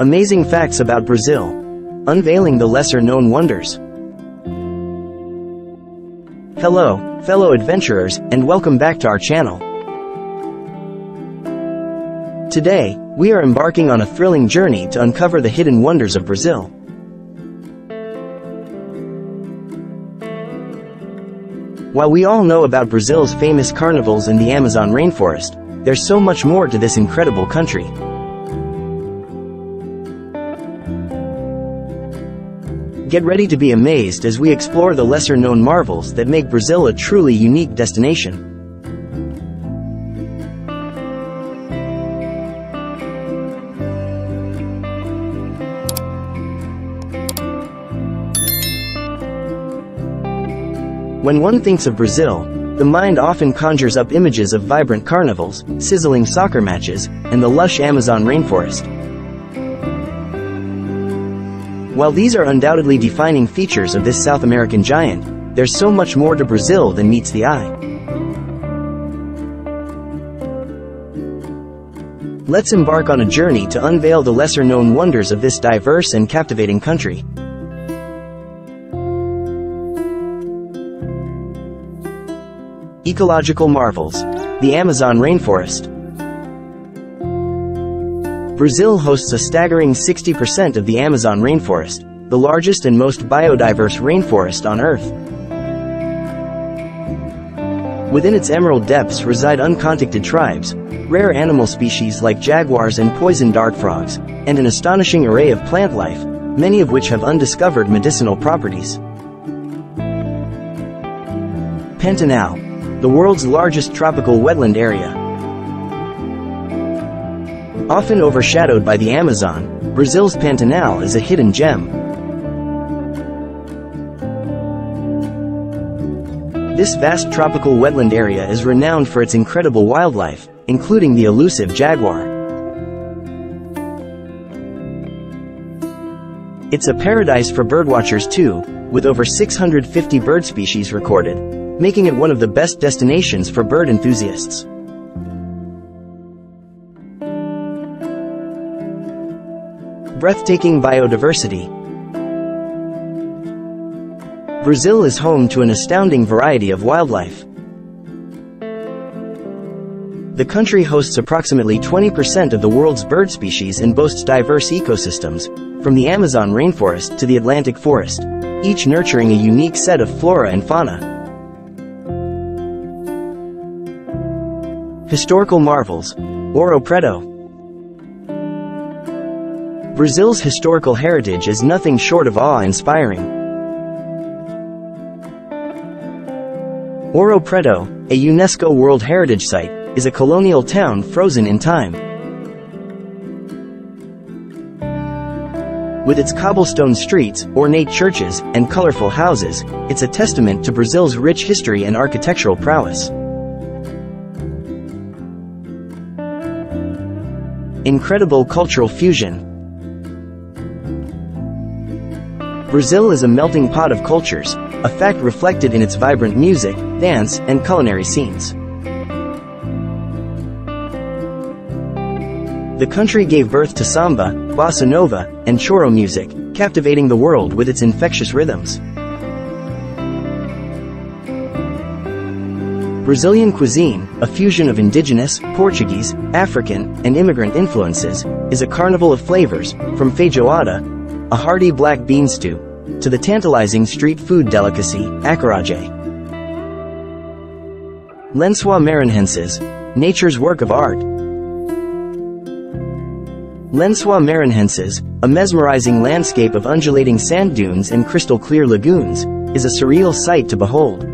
Amazing facts about Brazil. Unveiling the lesser-known wonders. Hello, fellow adventurers, and welcome back to our channel. Today, we are embarking on a thrilling journey to uncover the hidden wonders of Brazil. While we all know about Brazil's famous carnivals in the Amazon rainforest, there's so much more to this incredible country. Get ready to be amazed as we explore the lesser-known marvels that make Brazil a truly unique destination. When one thinks of Brazil, the mind often conjures up images of vibrant carnivals, sizzling soccer matches, and the lush Amazon rainforest. While these are undoubtedly defining features of this South American giant, there's so much more to Brazil than meets the eye. Let's embark on a journey to unveil the lesser-known wonders of this diverse and captivating country. Ecological marvels. The Amazon rainforest. Brazil hosts a staggering 60% of the Amazon rainforest, the largest and most biodiverse rainforest on Earth. Within its emerald depths reside uncontacted tribes, rare animal species like jaguars and poison dart frogs, and an astonishing array of plant life, many of which have undiscovered medicinal properties. Pantanal, the world's largest tropical wetland area. Often overshadowed by the Amazon, Brazil's Pantanal is a hidden gem. This vast tropical wetland area is renowned for its incredible wildlife, including the elusive jaguar. It's a paradise for birdwatchers too, with over 650 bird species recorded, making it one of the best destinations for bird enthusiasts. Breathtaking biodiversity. Brazil is home to an astounding variety of wildlife. The country hosts approximately 20% of the world's bird species and boasts diverse ecosystems, from the Amazon rainforest to the Atlantic forest, each nurturing a unique set of flora and fauna. Historical marvels. Ouro Preto. Brazil's historical heritage is nothing short of awe-inspiring. Ouro Preto, a UNESCO World Heritage Site, is a colonial town frozen in time. With its cobblestone streets, ornate churches, and colorful houses, it's a testament to Brazil's rich history and architectural prowess. Incredible cultural fusion. Brazil is a melting pot of cultures, a fact reflected in its vibrant music, dance, and culinary scenes. The country gave birth to samba, bossa nova, and choro music, captivating the world with its infectious rhythms. Brazilian cuisine, a fusion of indigenous, Portuguese, African, and immigrant influences, is a carnival of flavors, from feijoada, a hearty black bean stew, to the tantalizing street food delicacy, acarajé. Lençóis Maranhenses, nature's work of art. Lençóis Maranhenses, a mesmerizing landscape of undulating sand dunes and crystal-clear lagoons, is a surreal sight to behold.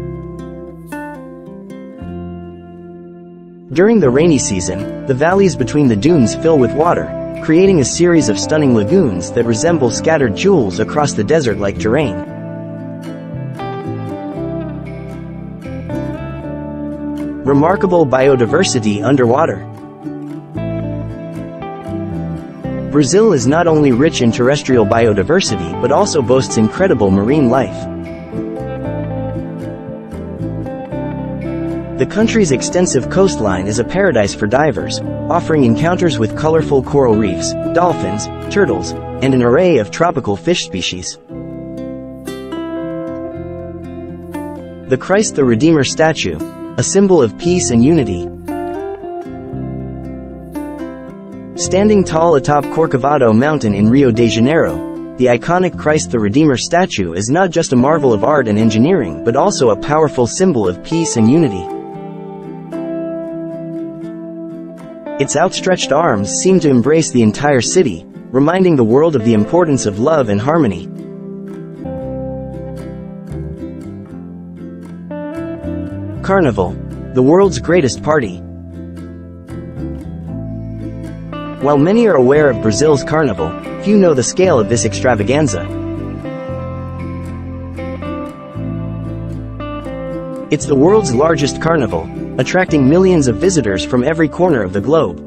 During the rainy season, the valleys between the dunes fill with water, creating a series of stunning lagoons that resemble scattered jewels across the desert-like terrain. Remarkable biodiversity underwater. Brazil is not only rich in terrestrial biodiversity but also boasts incredible marine life. The country's extensive coastline is a paradise for divers, offering encounters with colorful coral reefs, dolphins, turtles, and an array of tropical fish species. The Christ the Redeemer statue, a symbol of peace and unity. Standing tall atop Corcovado Mountain in Rio de Janeiro, the iconic Christ the Redeemer statue is not just a marvel of art and engineering but also a powerful symbol of peace and unity. Its outstretched arms seem to embrace the entire city, reminding the world of the importance of love and harmony. Carnival, the world's greatest party. While many are aware of Brazil's carnival, few know the scale of this extravaganza. It's the world's largest carnival, attracting millions of visitors from every corner of the globe.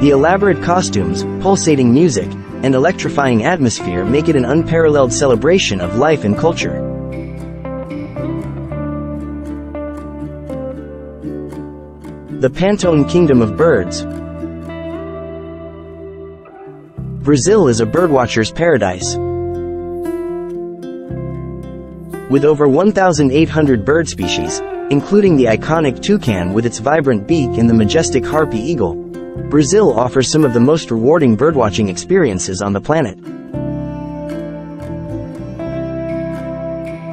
The elaborate costumes, pulsating music, and electrifying atmosphere make it an unparalleled celebration of life and culture. The Pantanal Kingdom of Birds. Brazil is a birdwatcher's paradise. With over 1,800 bird species, including the iconic toucan with its vibrant beak and the majestic harpy eagle, Brazil offers some of the most rewarding birdwatching experiences on the planet.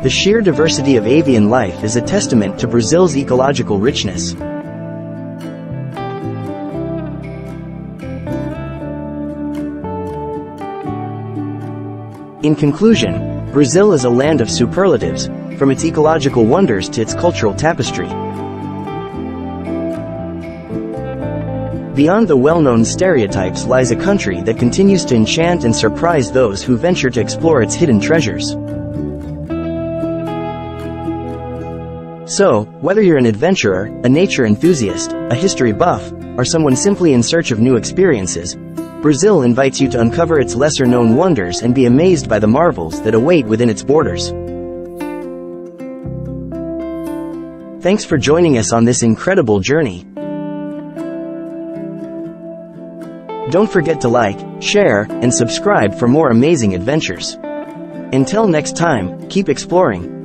The sheer diversity of avian life is a testament to Brazil's ecological richness. In conclusion, Brazil is a land of superlatives, from its ecological wonders to its cultural tapestry. Beyond the well-known stereotypes lies a country that continues to enchant and surprise those who venture to explore its hidden treasures. So, whether you're an adventurer, a nature enthusiast, a history buff, or someone simply in search of new experiences, Brazil invites you to uncover its lesser-known wonders and be amazed by the marvels that await within its borders. Thanks for joining us on this incredible journey. Don't forget to like, share, and subscribe for more amazing adventures. Until next time, keep exploring.